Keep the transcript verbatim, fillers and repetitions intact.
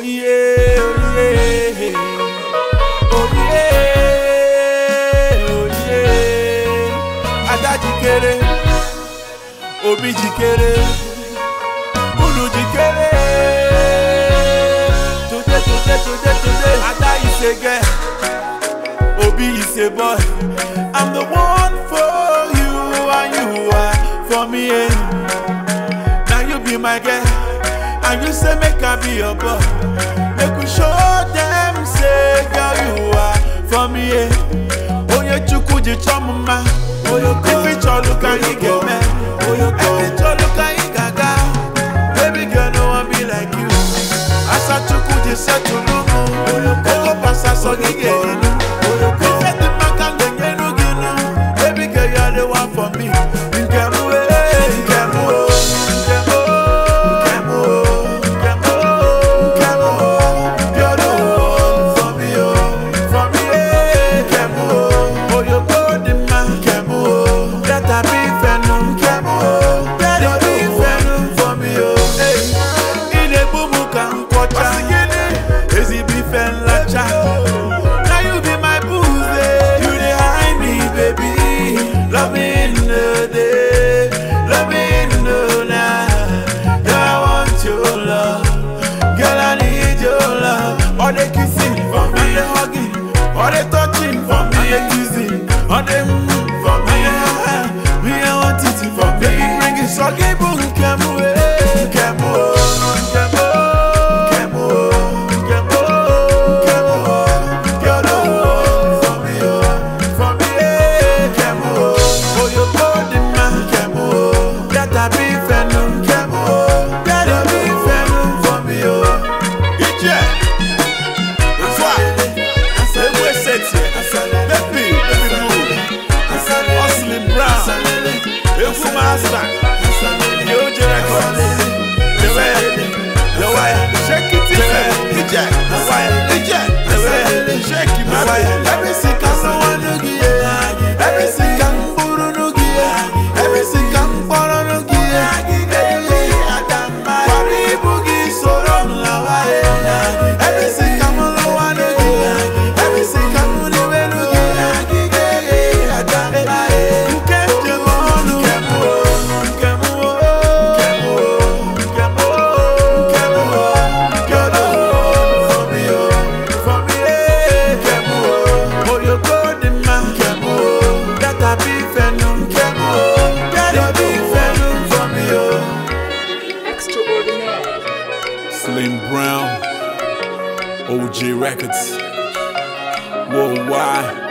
Oh yeah, oh yeah, oh yeah, oh yeah. A dar de querer, ouvir de querer, tudo de querer. Tudo, tudo, tudo, tudo. A dar e ser girl, ouvir e ser boy. I'm the one for you and you are for me. Now you be my girl. And you say make I be your boy. Make we show them say girl you are for me. Oh yeah, chuku di chomuma. Oh yeah, if it's all look at you get me. Oh yeah, if it's all look at you gaga. Baby girl, no one be like you. Asa chuku di set to no mo. Oh yeah, go pass us on the game. Oh yeah, we set the back and then get no get no. Baby girl, you're the one for me. Slim Brown, O G Records, worldwide.